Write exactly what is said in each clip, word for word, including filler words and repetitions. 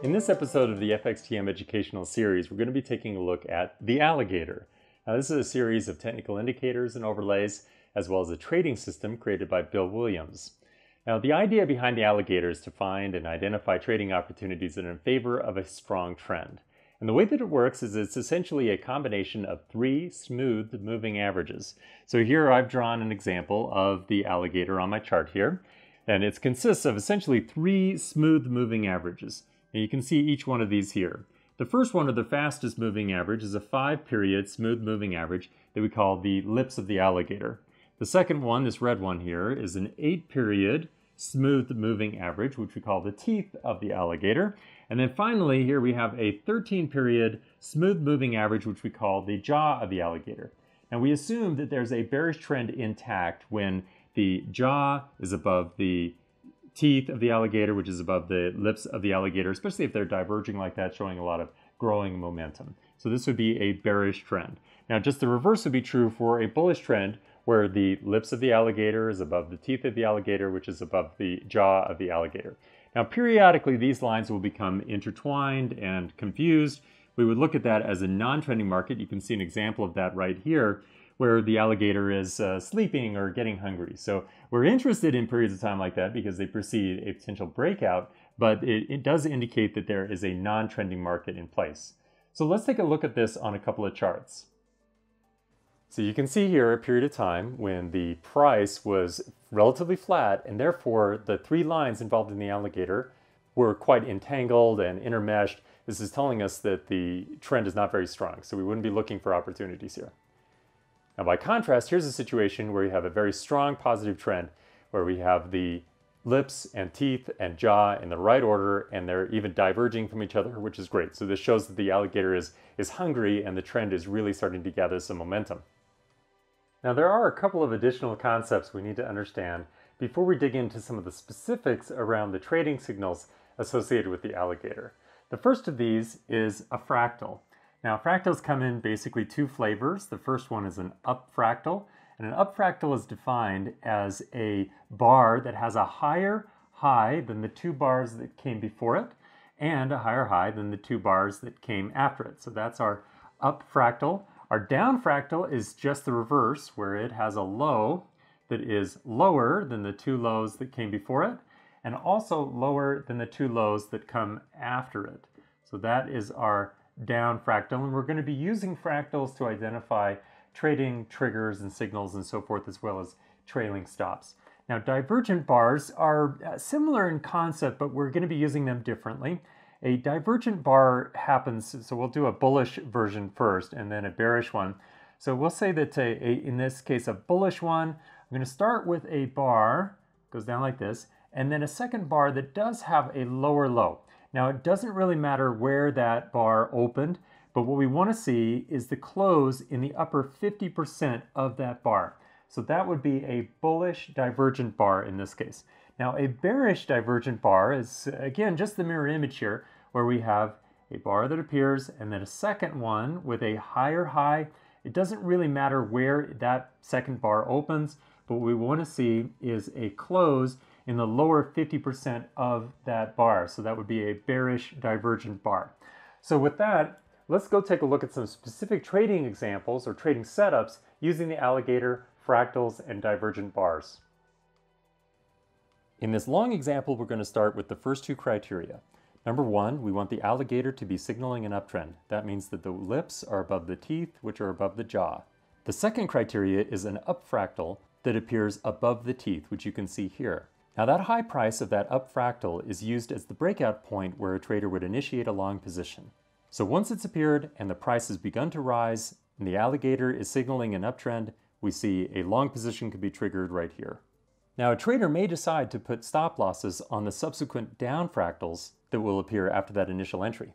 In this episode of the F X T M educational series, we're going to be taking a look at the alligator. Now, this is a series of technical indicators and overlays, as well as a trading system created by Bill Williams. Now, the idea behind the alligator is to find and identify trading opportunities that are in favor of a strong trend. And the way that it works is it's essentially a combination of three smooth moving averages. So here I've drawn an example of the alligator on my chart here, and it consists of essentially three smooth moving averages. And you can see each one of these here. The first one, or the fastest moving average, is a five-period smooth moving average that we call the lips of the alligator. The second one, this red one here, is an eight-period smooth moving average, which we call the teeth of the alligator. And then finally, here we have a thirteen-period smooth moving average, which we call the jaw of the alligator. And we assume that there's a bearish trend intact when the jaw is above the teeth of the alligator, which is above the lips of the alligator, especially if they're diverging like that, showing a lot of growing momentum. So this would be a bearish trend. Now, just the reverse would be true for a bullish trend, where the lips of the alligator is above the teeth of the alligator, which is above the jaw of the alligator. Now, periodically, these lines will become intertwined and confused. We would look at that as a non-trending market. You can see an example of that right here, where the alligator is uh, sleeping or getting hungry. So we're interested in periods of time like that because they precede a potential breakout, but it, it does indicate that there is a non-trending market in place. So let's take a look at this on a couple of charts. So you can see here a period of time when the price was relatively flat, and therefore the three lines involved in the alligator were quite entangled and intermeshed. This is telling us that the trend is not very strong, so we wouldn't be looking for opportunities here. Now, by contrast, here's a situation where you have a very strong positive trend, where we have the lips and teeth and jaw in the right order, and they're even diverging from each other, which is great. So this shows that the alligator is, is hungry, and the trend is really starting to gather some momentum. Now, there are a couple of additional concepts we need to understand before we dig into some of the specifics around the trading signals associated with the alligator. The first of these is a fractal. Now, fractals come in basically two flavors. The first one is an up fractal, and an up fractal is defined as a bar that has a higher high than the two bars that came before it, and a higher high than the two bars that came after it. So that's our up fractal. Our down fractal is just the reverse, where it has a low that is lower than the two lows that came before it, and also lower than the two lows that come after it. So that is our down fractal, and we're going to be using fractals to identify trading triggers and signals and so forth, as well as trailing stops. Now, divergent bars are similar in concept, but we're going to be using them differently. A divergent bar happens, so we'll do a bullish version first and then a bearish one. So we'll say that a, a, in this case, a bullish one, I'm going to start with a bar, goes down like this, and then a second bar that does have a lower low. Now, it doesn't really matter where that bar opened, but what we want to see is the close in the upper fifty percent of that bar. So that would be a bullish divergent bar in this case. Now, a bearish divergent bar is, again, just the mirror image here, where we have a bar that appears and then a second one with a higher high. It doesn't really matter where that second bar opens, but what we want to see is a close in the lower fifty percent of that bar. So that would be a bearish divergent bar. So with that, let's go take a look at some specific trading examples or trading setups using the alligator, fractals, and divergent bars. In this long example, we're going to start with the first two criteria. Number one, we want the alligator to be signaling an uptrend. That means that the lips are above the teeth, which are above the jaw. The second criteria is an up fractal that appears above the teeth, which you can see here. Now, that high price of that up fractal is used as the breakout point where a trader would initiate a long position. So once it's appeared and the price has begun to rise and the alligator is signaling an uptrend, we see a long position could be triggered right here. Now, a trader may decide to put stop losses on the subsequent down fractals that will appear after that initial entry.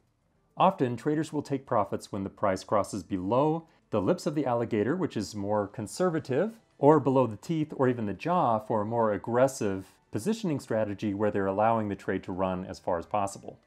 Often, traders will take profits when the price crosses below the lips of the alligator, which is more conservative, or below the teeth or even the jaw for a more aggressive positioning strategy where they're allowing the trade to run as far as possible.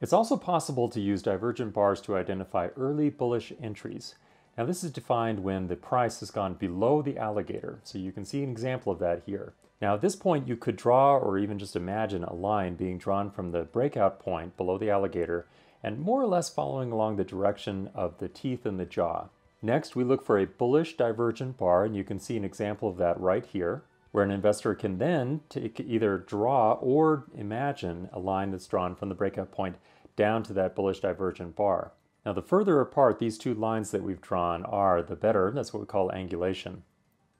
It's also possible to use divergent bars to identify early bullish entries. Now, this is defined when the price has gone below the alligator. So you can see an example of that here. Now at this point you could draw or even just imagine a line being drawn from the breakout point below the alligator and more or less following along the direction of the teeth and the jaw. Next, we look for a bullish divergent bar, and you can see an example of that right here, where an investor can then take either draw or imagine a line that's drawn from the breakout point down to that bullish divergent bar. Now, the further apart these two lines that we've drawn are, the better. That's what we call angulation.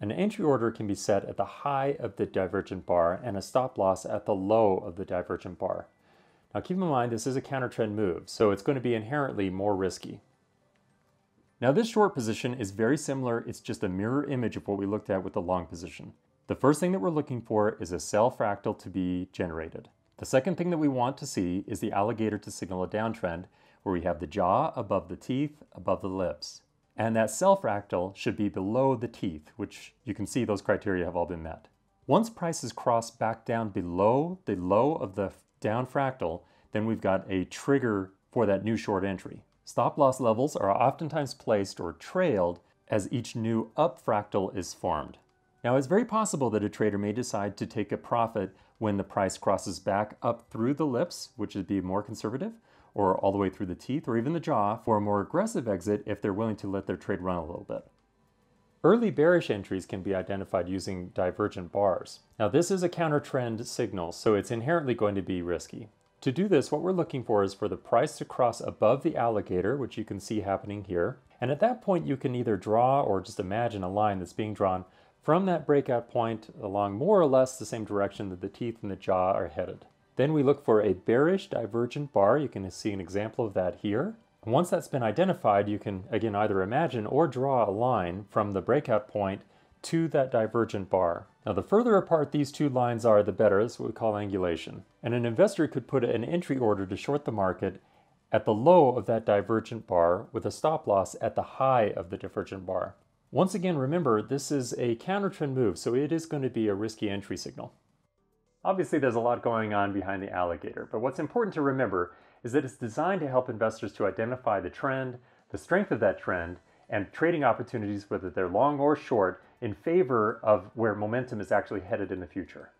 An entry order can be set at the high of the divergent bar and a stop loss at the low of the divergent bar. Now, keep in mind, this is a counter trend move, so it's going to be inherently more risky. Now this short position is very similar, it's just a mirror image of what we looked at with the long position. The first thing that we're looking for is a sell fractal to be generated. The second thing that we want to see is the alligator to signal a downtrend, where we have the jaw above the teeth, above the lips. And that sell fractal should be below the teeth, which you can see those criteria have all been met. Once prices cross back down below the low of the down fractal, then we've got a trigger for that new short entry. Stop loss levels are oftentimes placed or trailed as each new up fractal is formed. Now it's very possible that a trader may decide to take a profit when the price crosses back up through the lips, which would be more conservative, or all the way through the teeth or even the jaw for a more aggressive exit if they're willing to let their trade run a little bit. Early bearish entries can be identified using divergent bars. Now this is a counter trend signal, so it's inherently going to be risky. To do this, what we're looking for is for the price to cross above the alligator, which you can see happening here. And at that point, you can either draw or just imagine a line that's being drawn from that breakout point along more or less the same direction that the teeth and the jaw are headed. Then we look for a bearish divergent bar. You can see an example of that here. And once that's been identified, you can, again, either imagine or draw a line from the breakout point to that divergent bar. Now the further apart these two lines are, the better. That's what we call angulation. And an investor could put an entry order to short the market at the low of that divergent bar with a stop loss at the high of the divergent bar. Once again, remember, this is a counter trend move, so it is going to be a risky entry signal. Obviously there's a lot going on behind the alligator, but what's important to remember is that it's designed to help investors to identify the trend, the strength of that trend, and trading opportunities, whether they're long or short, in favor of where momentum is actually headed in the future.